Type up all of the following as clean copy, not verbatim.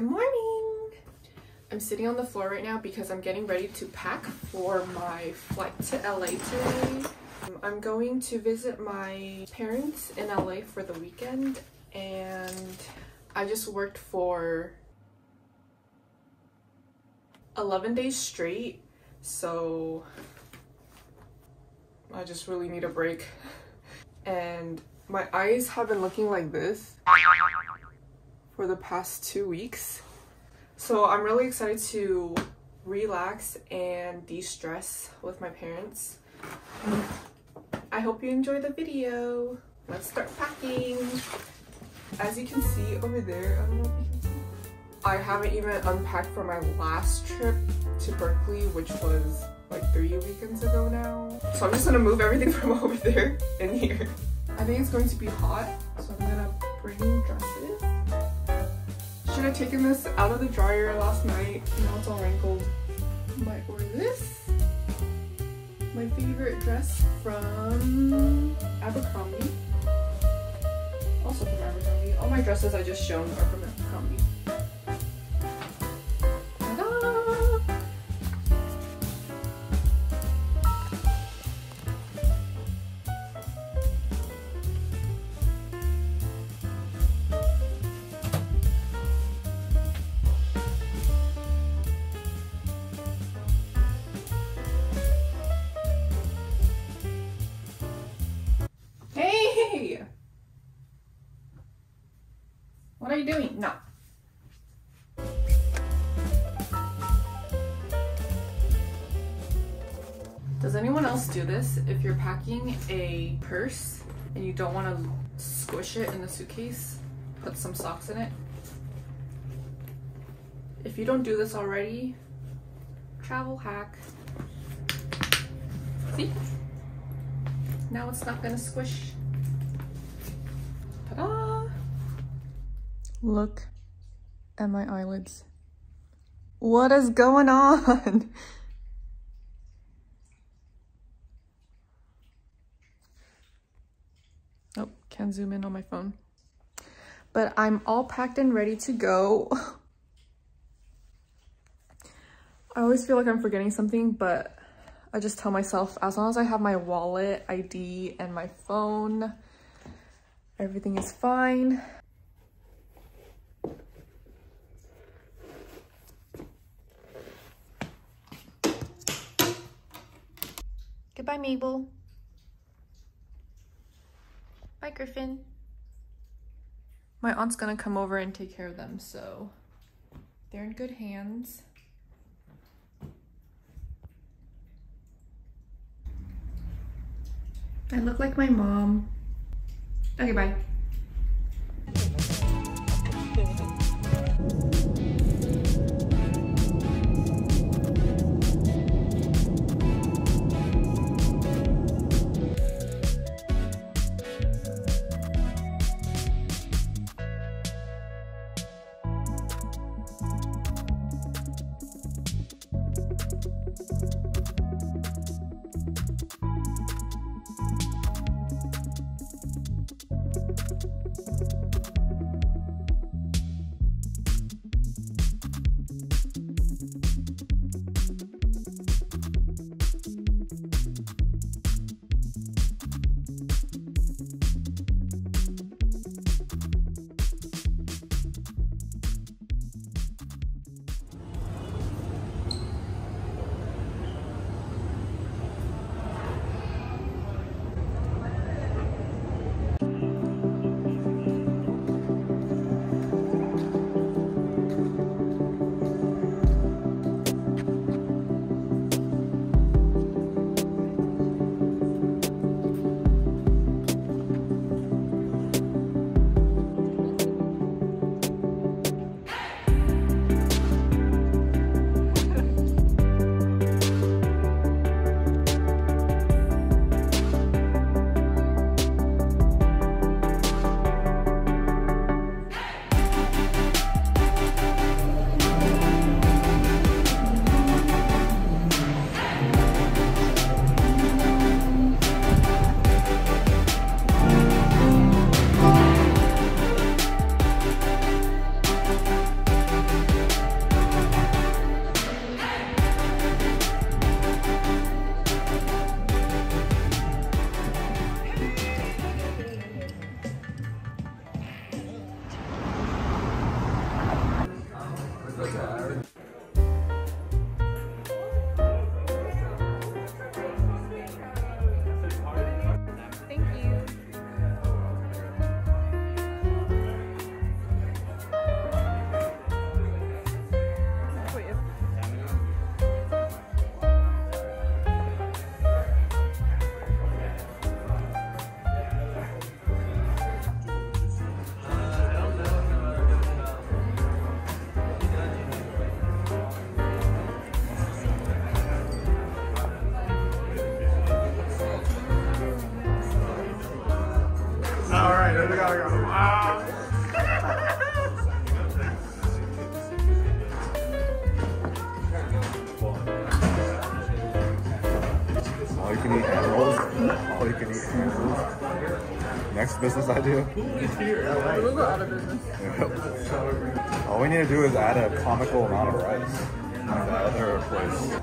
Good morning. I'm sitting on the floor right now because I'm getting ready to pack for my flight to LA today. I'm going to visit my parents in LA for the weekend, and I just worked for 11 days straight, so I just really need a break. And my eyes have been looking like this for the past 2 weeks. So I'm really excited to relax and de-stress with my parents. I hope you enjoy the video. Let's start packing. As you can see over there, I don't know if you can see, I haven't even unpacked for my last trip to Berkeley, which was like 3 weekends ago now. So I'm just gonna move everything from over there in here. I think it's going to be hot, so I'm gonna bring dresses. Should have taken this out of the dryer last night. Now it's all wrinkled. Might wear this. My favorite dress from Abercrombie. Also from Abercrombie. All my dresses I just shown are from Abercrombie. What are you doing? No. Does anyone else do this? If you're packing a purse and you don't want to squish it in the suitcase, put some socks in it. If you don't do this already, travel hack. See? Now it's not gonna squish. Ta-da! Look at my eyelids. What is going on? Oh, can't zoom in on my phone. But I'm all packed and ready to go. I always feel like I'm forgetting something, but I just tell myself, as long as I have my wallet, ID, and my phone, everything is fine. Bye, Mabel. Bye, Griffin. My aunt's gonna come over and take care of them, so they're in good hands. I look like my mom. Okay, bye. right, there we go. All you can eat animals. All you can eat animals. Next business idea. We'll go out of business. All we need to do is add a comical amount of rice. Like that other place.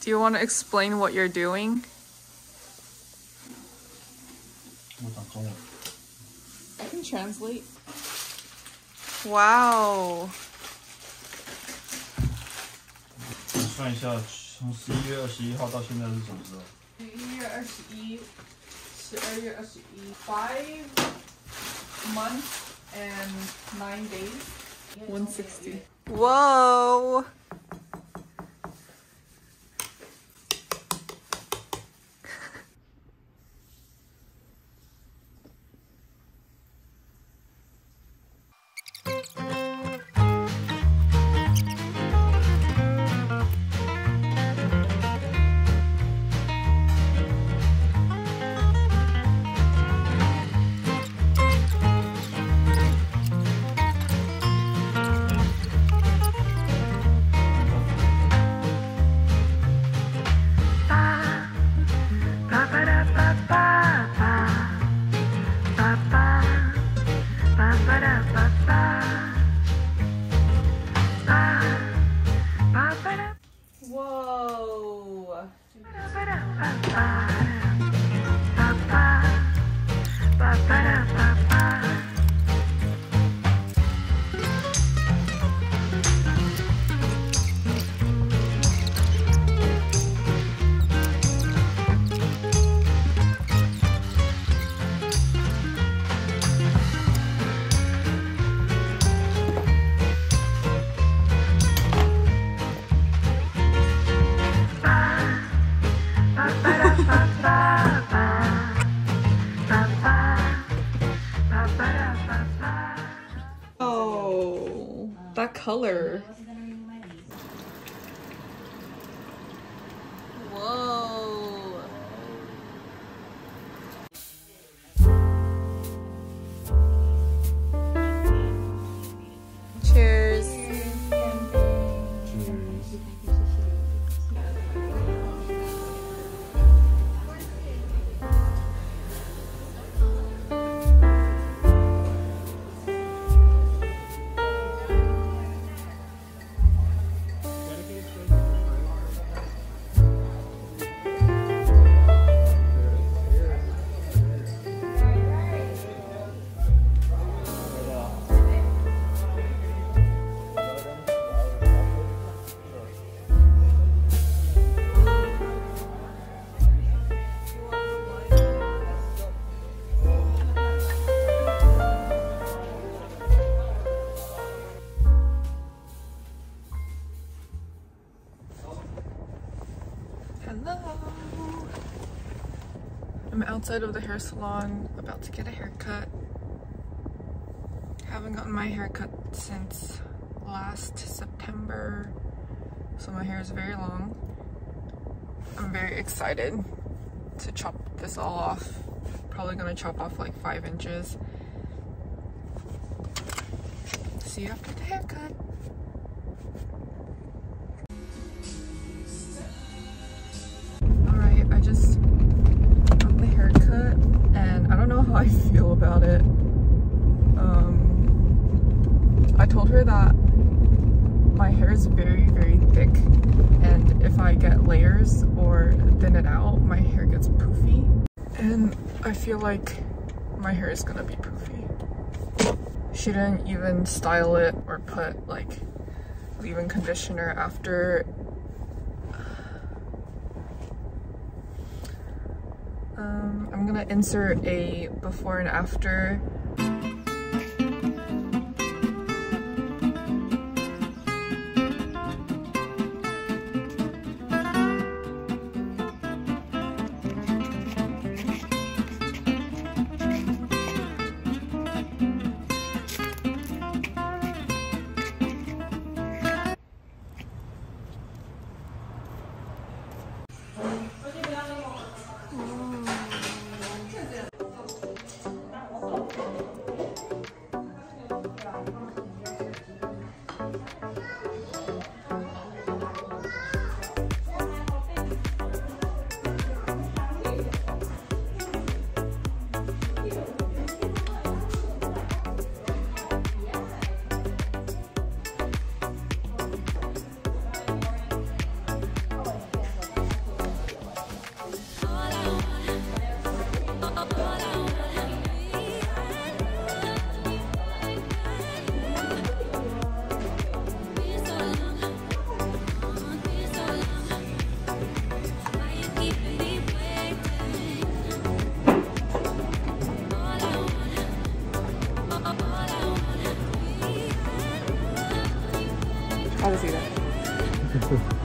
Do you want to explain what you're doing? I can translate. Wow. 我算一下，从11月21号到现在是什么时候？11月21，12月21 5 months and 9 days. 160. Whoa. Color. Whoa. Cheers. Cheers. outside of the hair salon, about to get a haircut. Haven't gotten my haircut since last September, so my hair is very long. I'm very excited to chop this all off. Probably gonna chop off like 5 inches. See you after the haircut. Alright, I just got the haircut and I don't know how I feel about it. I told her that my hair is very thick, and if I get layers or thin it out, my hair gets poofy, and I feel like my hair is gonna be poofy. She didn't even style it or put like leave-in conditioner after. I'm gonna insert a before and after. How does he do that?